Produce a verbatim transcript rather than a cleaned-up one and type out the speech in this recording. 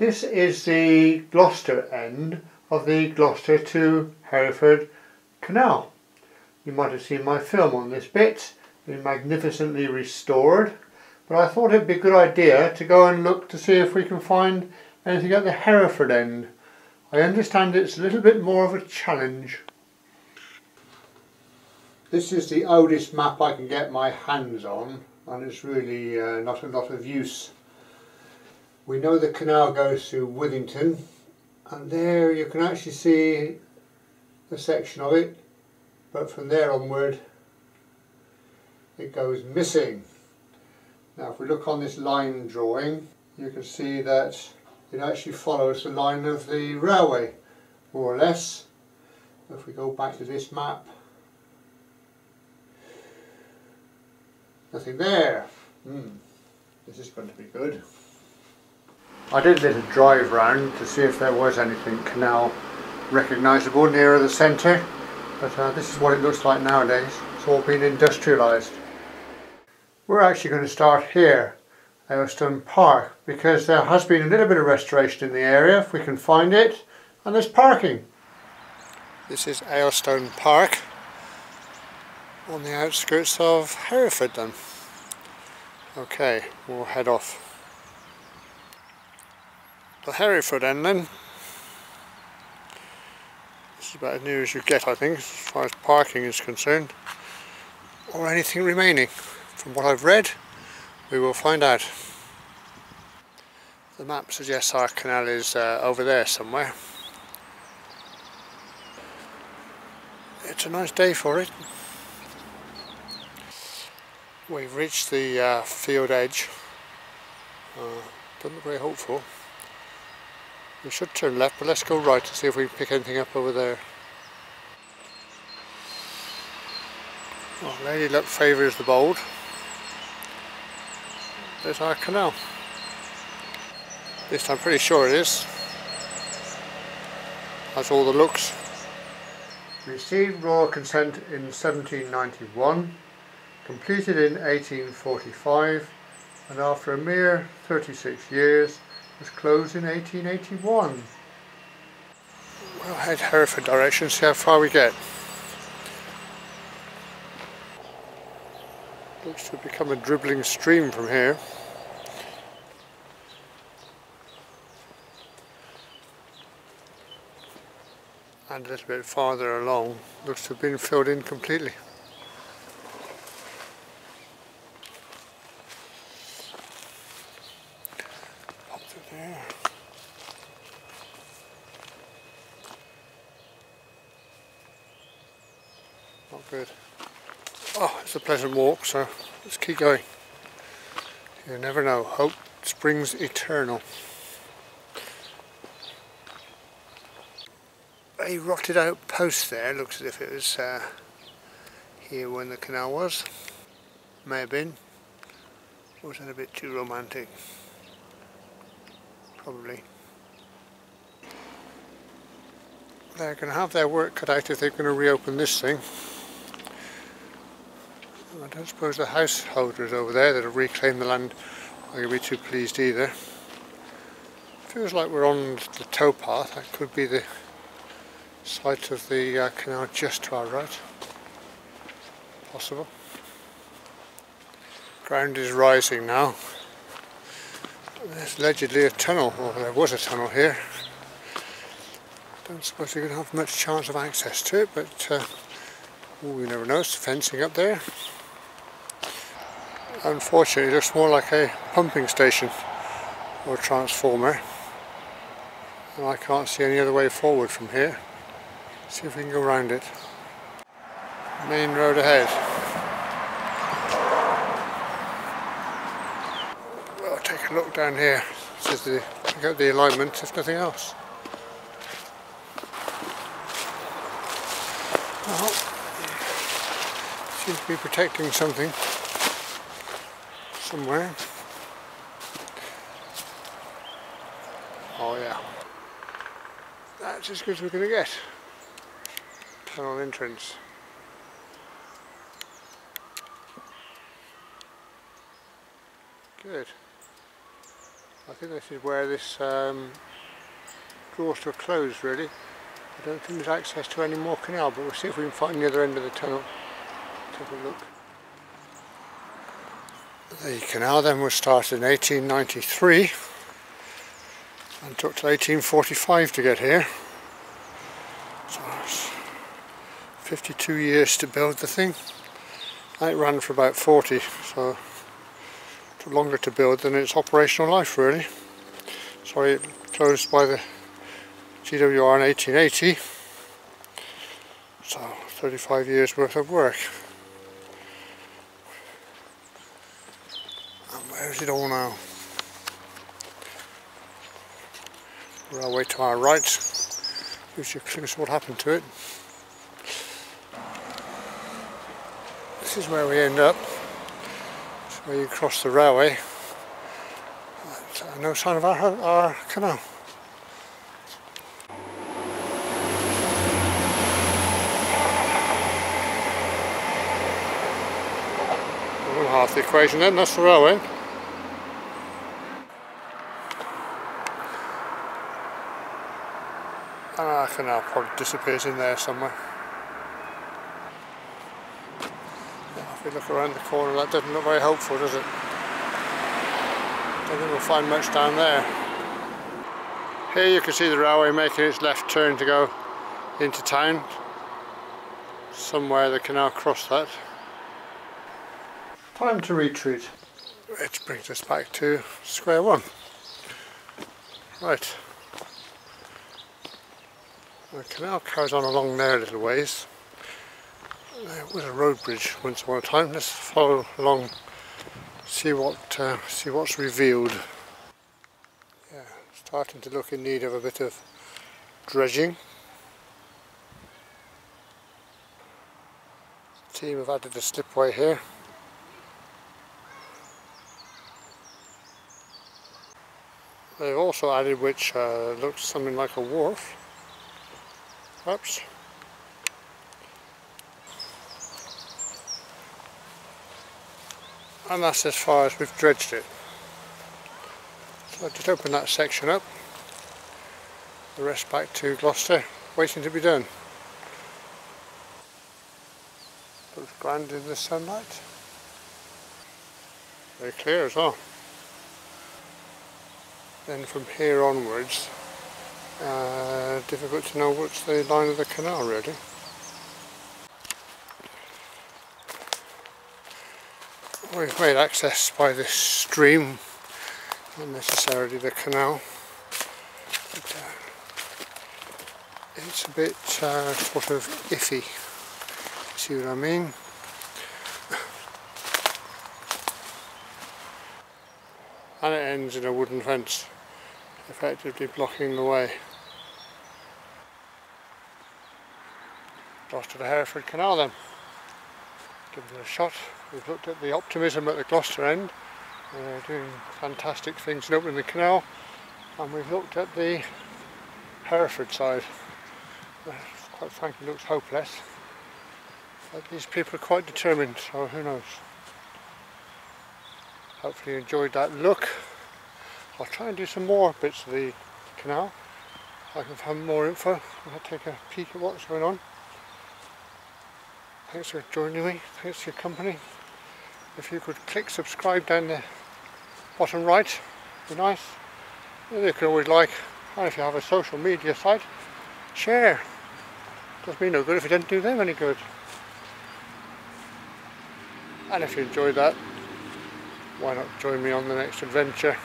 This is the Gloucester end of the Gloucester to Hereford Canal. You might have seen my film on this bit, been magnificently restored, but I thought it'd be a good idea to go and look to see if we can find anything at the Hereford end. I understand it's a little bit more of a challenge. This is the oldest map I can get my hands on, and it's really uh, not a lot of use. We know the canal goes through Withington, and there you can actually see a section of it, but from there onward it goes missing. Now if we look on this line drawing, you can see that it actually follows the line of the railway, more or less. If we go back to this map, nothing there. Mm. This is going to be good. I did a little drive round to see if there was anything canal recognisable nearer the centre, but uh, this is what it looks like nowadays. It's all been industrialised. We're actually going to start here, Aylestone Park, because there has been a little bit of restoration in the area if we can find it, and there's parking. This is Aylestone Park on the outskirts of Hereford then. Okay, we'll head off. The Hereford end then. This is about as near as you get, I think, as far as parking is concerned, or anything remaining. From what I've read, we will find out. The map suggests our canal is uh, over there somewhere. It's a nice day for it. We've reached the uh, field edge. Uh, doesn't look very hopeful. We should turn left, but let's go right to see if we can pick anything up over there. Well, lady luck favours the bold. There's our canal. At least I'm pretty sure it is. That's all the looks. Received royal consent in seventeen ninety-one, completed in eighteen forty-five, and after a mere thirty-six years, was closed in eighteen eighty-one. We'll head Hereford direction, see how far we get. Looks to have become a dribbling stream from here. And a little bit farther along, looks to have been filled in completely. Good. Oh, it's a pleasant walk, so let's keep going. You never know, hope springs eternal. A rotted out post there, looks as if it was uh, here when the canal was. May have been. Or was that a bit too romantic? Probably. They're going to have their work cut out if they're going to reopen this thing. I don't suppose the householders over there that have reclaimed the land are going to be too pleased either. Feels like we're on the towpath. That could be the site of the uh, canal just to our right. Possible. Ground is rising now. There's allegedly a tunnel, or there was a tunnel here. Don't suppose you're going to have much chance of access to it, but uh, ooh, you never know. It's fencing up there. Unfortunately, it looks more like a pumping station or a transformer, and I can't see any other way forward from here. See if we can go round it. Main road ahead. Well, take a look down here. This is the pick up the alignment, if nothing else. Oh, seems to be protecting something. Somewhere. Oh yeah. That's as good as we're going to get. Tunnel entrance. Good. I think this is where this um, draws to a close really. I don't think there's access to any more canal, but we'll see if we can find the other end of the tunnel. Let's have a look. The canal then was started in eighteen ninety-three and took till eighteen forty-five to get here. So it's fifty-two years to build the thing. It ran for about forty, so it took longer to build than its operational life really. Sorry, it closed by the G W R in eighteen eighty, so thirty-five years worth of work. And where is it all now? Railway to our right gives you a clue to what happened to it. This is where we end up. It's where you cross the railway. But, uh, no sign of our, our canal. Half the equation then, that's the railway. And our canal probably disappears in there somewhere. Yeah, if we look around the corner, that doesn't look very helpful, does it? I don't think we'll find much down there. Here you can see the railway making its left turn to go into town. Somewhere the canal crossed that. Time to retreat, which brings us back to square one. Right, the canal carries on along there a little ways. There was a road bridge once upon a time. Let's follow along, see what uh, see what's revealed. Yeah, starting to look in need of a bit of dredging. The team have added a slipway here. They've also added which uh, looks something like a wharf, perhaps. And that's as far as we've dredged it. So I just open that section up, the rest back to Gloucester, waiting to be done. Looks grand in the sunlight. Very clear as well. Then from here onwards, uh, difficult to know what's the line of the canal really. We've made access by this stream, not necessarily the canal. But, uh, it's a bit uh, sort of iffy, see what I mean? And it ends in a wooden fence, effectively blocking the way. Gloucester to Hereford Canal then. Give it a shot. We've looked at the optimism at the Gloucester end. They're doing fantastic things in opening the canal. And we've looked at the Hereford side. Quite frankly, looks hopeless. But these people are quite determined, so who knows. Hopefully you enjoyed that look. I'll try and do some more bits of the canal. I can find more info. I'll take a peek at what's going on. Thanks for joining me. Thanks for your company. If you could click subscribe down the bottom right, it'd be nice. You can always like, and if you have a social media site, share. Does me no good if it doesn't do them any good. And if you enjoyed that, why not join me on the next adventure?